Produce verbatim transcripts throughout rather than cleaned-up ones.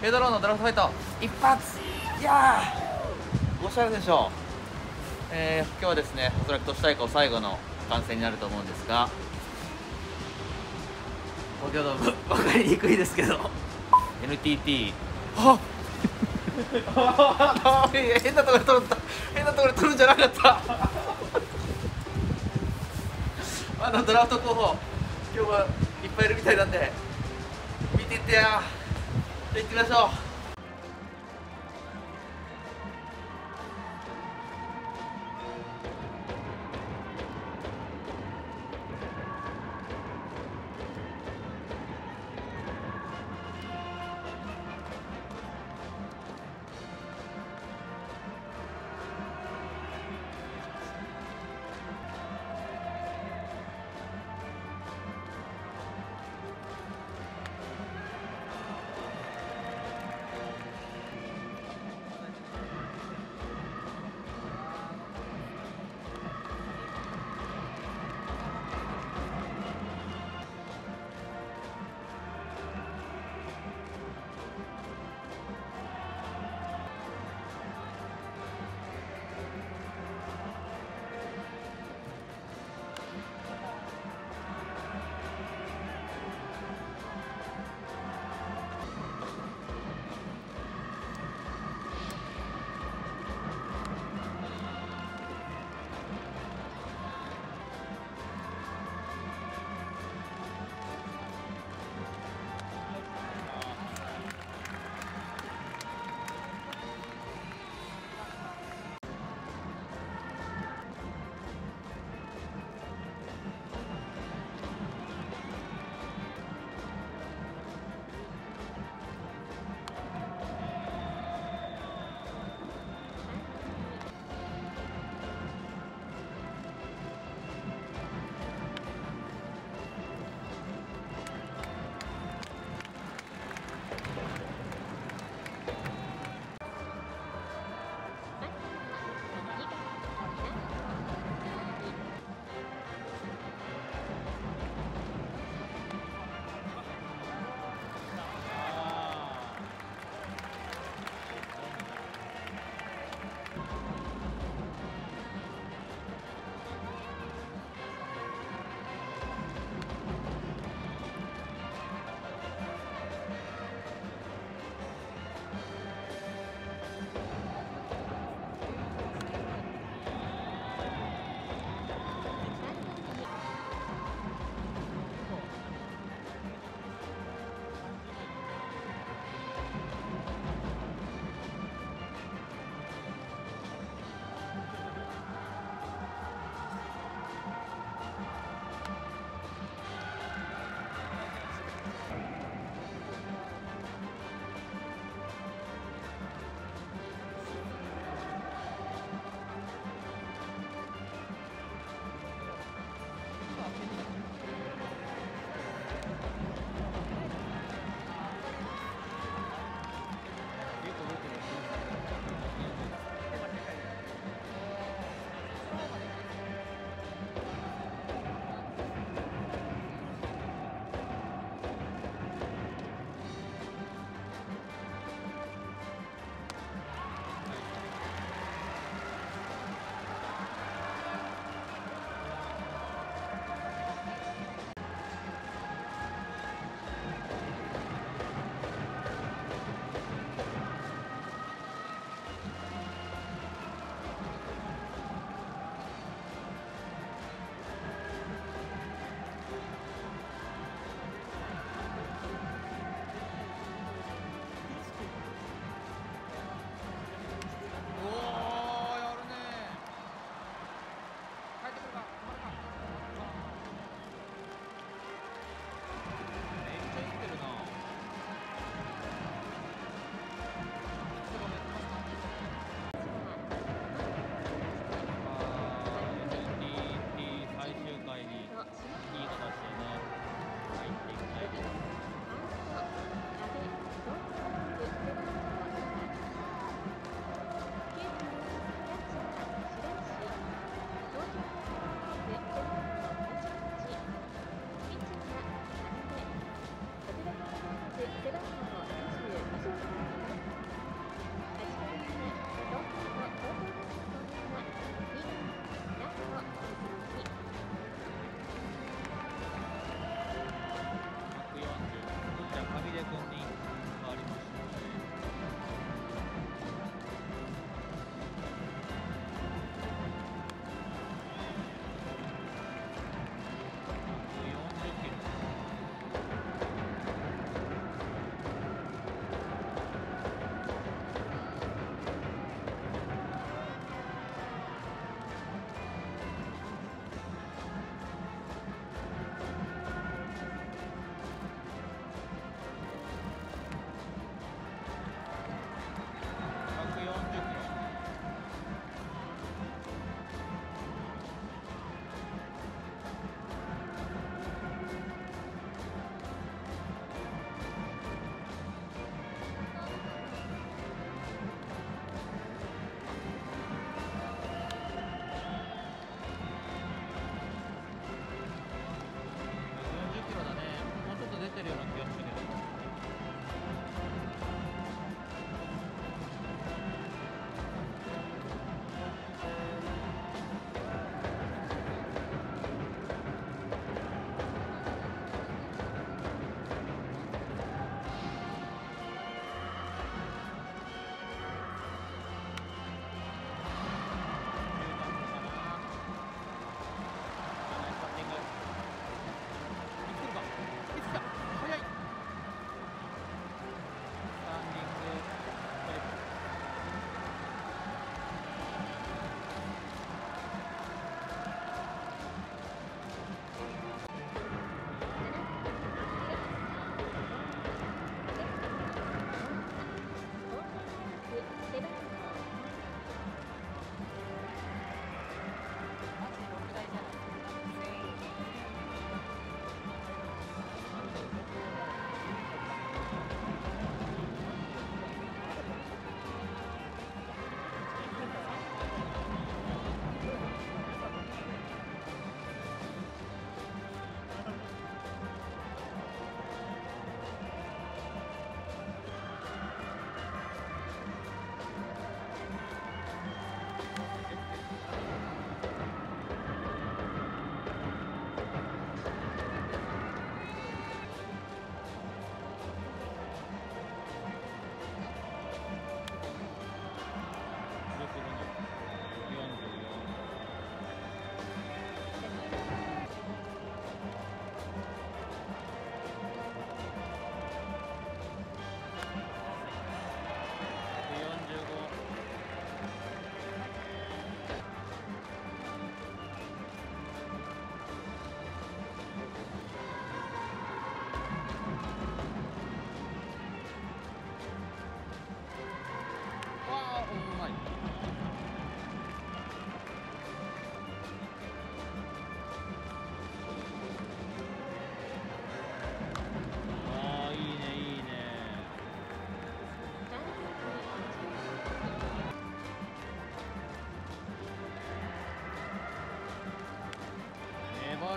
ヘドローのドラフトファイト一発、いやーおしゃれでしょう。えー、今日はですね、おそらく都市対抗最後の観戦になると思うんですが、東京ドーム分かりにくいですけど エヌティーティー あっ変なところ取った、変なところ取るんじゃなかったあのドラフト候補今日はいっぱいいるみたいなんで見ていってや、行ってみましょう。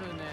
るね。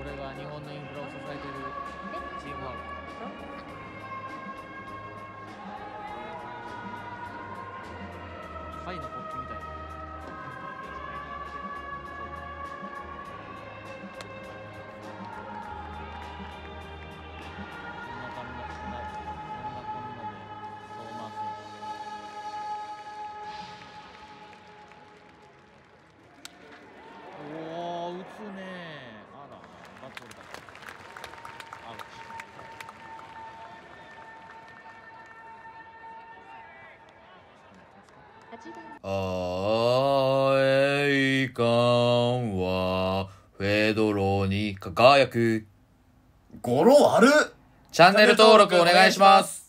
これが日本のインフラを支えているチームワーク。タイの国旗みたいな。あえいかんはフェドロに輝く。語呂悪っ。チャンネル登録お願いします。